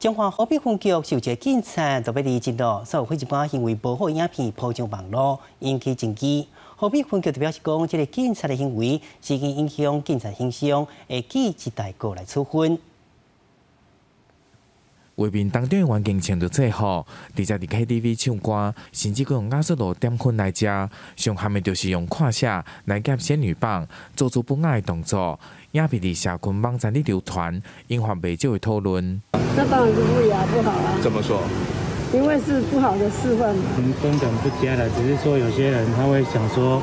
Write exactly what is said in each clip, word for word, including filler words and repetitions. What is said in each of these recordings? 中华河北分局受一警察特别的指导，所以一般行为不好影片铺上网络，引起争议。河北分局就表示讲，这个警察的行为是已经影响警察形象，会记一大过来处分。 画面当中的环境穿着制服，直接伫 K T V 唱歌，甚至用亚瑟路点薰来食。上下面就是用胯下来夹仙女棒，做出不雅的动作。影片伫社群网站里流传，引发不少的讨论。那当然是不雅不好啊。怎么说？因为是不好的示范嘛。我们根本不加了，只是说有些人他会想说，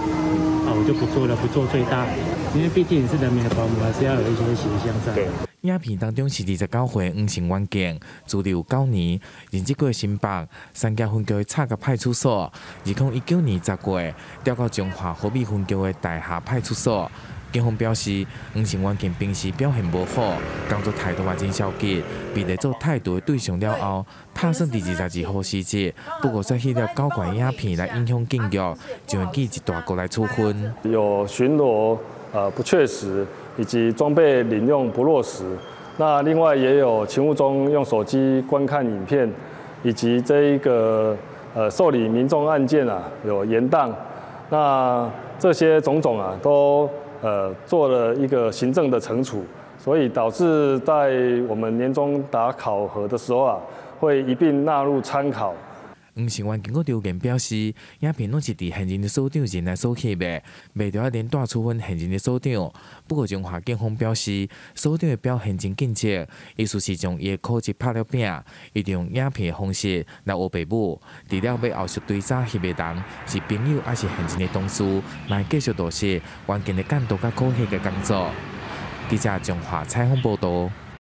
啊，我就不做了，不做最大。 因为毕竟你是人民的保姆，还是要有一些形象在。影片当中是二十九岁黄姓员警，驻留九年，任职过新北三甲分局的差甲派出所。二零一九年十月，调到中华河北分局的大下派出所。警方表示，黄姓员警平时表现不好，工作态度也真消极，被列作态度的对象了后，拍算第二十二号时节，不过再翕了交关影片来影响警告，就会记一大过来处分。有巡逻。 呃，不确实，以及装备领用不落实。那另外也有勤务中用手机观看影片，以及这一个呃受理民众案件啊有延宕。那这些种种啊，都呃做了一个行政的惩处，所以导致在我们年终打考核的时候啊，会一并纳入参考。 黄姓员警个留言表示，影片拢是伫现任的所长人来所翕的，袂着啊连带处分现任的所长。不过，中华警方表示，所长的表现真尽责，意思是将伊的口舌拍了饼，伊就用影片的方式来学爸母。除了要后续追查翕的人是朋友还是现任的同事，来继续落实员警的监督甲考核的工作。记者中华采访报道。